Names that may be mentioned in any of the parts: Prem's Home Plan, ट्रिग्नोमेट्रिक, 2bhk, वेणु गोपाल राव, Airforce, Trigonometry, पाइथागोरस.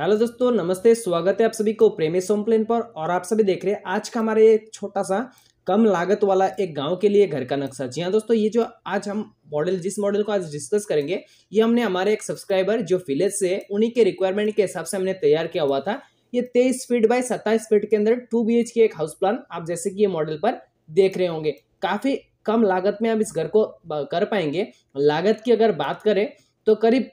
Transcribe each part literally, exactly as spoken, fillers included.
Hello दोस्तों, नमस्ते। स्वागत है आप सभी को प्रेम्स होम प्लान पर। और आप सभी देख रहे हैं आज का हमारे एक छोटा सा कम लागत वाला एक गांव के लिए घर का नक्शा। जी हाँ दोस्तों, ये जो आज हम मॉडल जिस मॉडल को आज डिस्कस करेंगे ये हमने हमारे एक सब्सक्राइबर जो विलेज से है उन्हीं के रिक्वायरमेंट के हिसाब से हमने तैयार किया हुआ था। ये तेईस फीट बाय सत्ताईस फीट के अंदर टू बी एच के एक हाउस प्लान आप जैसे कि ये मॉडल पर देख रहे होंगे। काफ़ी कम लागत में आप इस घर को कर पाएंगे। लागत की अगर बात करें तो करीब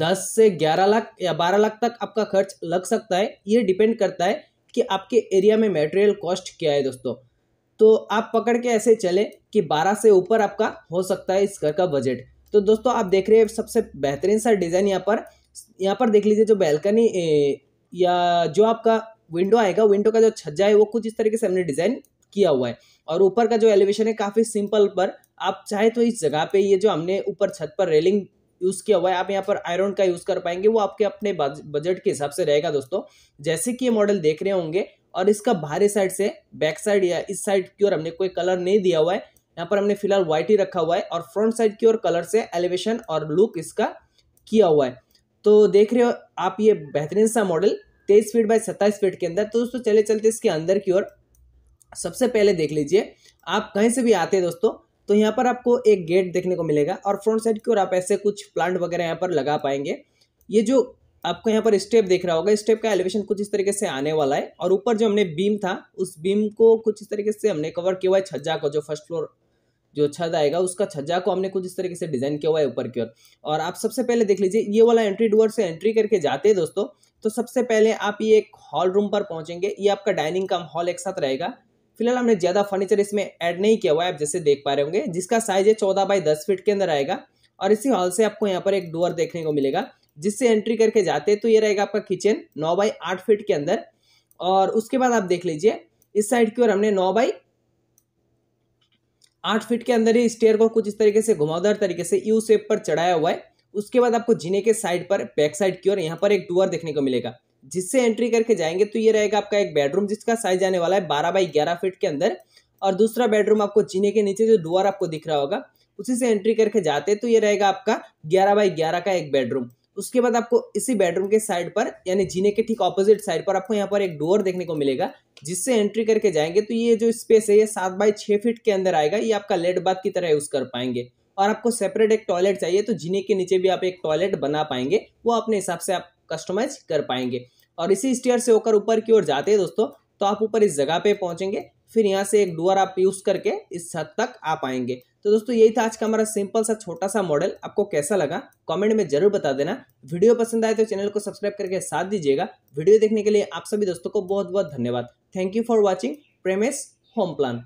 दस से ग्यारह लाख या बारह लाख तक आपका खर्च लग सकता है। ये डिपेंड करता है कि आपके एरिया में मटेरियल कॉस्ट क्या है दोस्तों। तो आप पकड़ के ऐसे चले कि बारह से ऊपर आपका हो सकता है इस घर का बजट। तो दोस्तों आप देख रहे हैं सबसे बेहतरीन सा डिज़ाइन यहाँ पर यहाँ पर देख लीजिए। जो बैल्कनी या जो आपका विंडो आएगा, विंडो का जो छज्जा है वो कुछ इस तरीके से हमने डिज़ाइन किया हुआ है। और ऊपर का जो एलिवेशन है काफ़ी सिंपल, पर आप चाहे तो इस जगह पर ये जो हमने ऊपर छत पर रेलिंग यूज़ किया हुआ है आप यहाँ पर आयरन का यूज़ कर पाएंगे। वो आपके अपने बजट के हिसाब से रहेगा दोस्तों, जैसे कि ये मॉडल देख रहे होंगे। और इसका बाहरी साइड से बैक साइड या इस साइड की ओर हमने कोई कलर नहीं दिया हुआ है, यहाँ पर हमने फिलहाल व्हाइट ही रखा हुआ है। और फ्रंट साइड की ओर कलर से एलिवेशन और लुक इसका किया हुआ है। तो देख रहे हो आप ये बेहतरीन सा मॉडल तेईस फीट बाय सत्ताईस फीट के अंदर। तो दोस्तों चले चलते इसके अंदर की ओर सबसे पहले देख लीजिए। आप कहीं से भी आते हैं दोस्तों तो यहाँ पर आपको एक गेट देखने को मिलेगा। और फ्रंट साइड की ओर आप ऐसे कुछ प्लांट वगैरह यहाँ पर लगा पाएंगे। ये जो आपको यहाँ पर स्टेप देख रहा होगा, स्टेप का एलिवेशन कुछ इस तरीके से आने वाला है। और ऊपर जो हमने बीम था उस बीम को कुछ इस तरीके से हमने कवर किया हुआ है। छज्जा को, जो फर्स्ट फ्लोर जो छत आएगा उसका छज्जा को हमने कुछ इस तरीके से डिजाइन किया हुआ है ऊपर की ओर। और आप सबसे पहले देख लीजिए ये वाला एंट्री डोर से एंट्री करके जाते हैं दोस्तों। तो सबसे पहले आप ये एक हॉल रूम पर पहुँचेंगे। ये आपका डाइनिंग कम हॉल एक साथ रहेगा। फिलहाल हमने ज़्यादा फर्नीचर इसमें ऐड नहीं किया हुआ है, आप जैसे देख पा रहे होंगे। जिसका साइज है चौदह बाई दस फीट के अंदर आएगा। और इसी हॉल से आपको यहाँ पर एक डोर देखने को मिलेगा जिससे एंट्री करके जाते। तो ये रहेगा आपका किचन नौ बाई आठ फीट के अंदर। और उसके बाद आप देख लीजिए इस साइड की ओर हमने नौ बाई आठ फीट के अंदर ही स्टेयर को कुछ इस तरीके से घुमावदार तरीके से यू शेप पर चढ़ाया हुआ है। उसके बाद आपको जीने के साइड पर बैक साइड की ओर यहाँ पर एक डोर देखने को मिलेगा जिससे एंट्री करके जाएंगे। तो ये रहेगा आपका एक बेडरूम जिसका साइज आने वाला है बारह बाई ग्यारह फीट के अंदर। और दूसरा बेडरूम आपको जीने के नीचे जो डोर आपको दिख रहा होगा उसी से एंट्री करके जाते। तो ये रहेगा आपका ग्यारह बाई ग्यारह का एक बेडरूम। उसके बाद आपको इसी बेडरूम के साइड पर यानी जीने के ठीक ऑपोजिट साइड पर आपको यहाँ पर एक डोर देखने को मिलेगा जिससे एंट्री करके जाएंगे। तो ये जो स्पेस है ये सात बाई छः फीट के अंदर आएगा। ये आपका लेट बाथ की तरह यूज़ कर पाएंगे। और आपको सेपरेट एक टॉयलेट चाहिए तो जीने के नीचे भी आप एक टॉयलेट बना पाएंगे, वो अपने हिसाब से आप कस्टमाइज कर पाएंगे। और इसी स्टेयर से होकर ऊपर की ओर जाते हैं दोस्तों तो आप ऊपर इस जगह पे पहुंचेंगे। फिर यहाँ से एक डोर आप यूज़ करके इस हद तक आ पाएंगे। तो दोस्तों यही था आज का हमारा सिंपल सा छोटा सा मॉडल। आपको कैसा लगा कमेंट में जरूर बता देना। वीडियो पसंद आए तो चैनल को सब्सक्राइब करके साथ दीजिएगा। वीडियो देखने के लिए आप सभी दोस्तों को बहुत बहुत धन्यवाद। Thank you for watching Prem's home plan.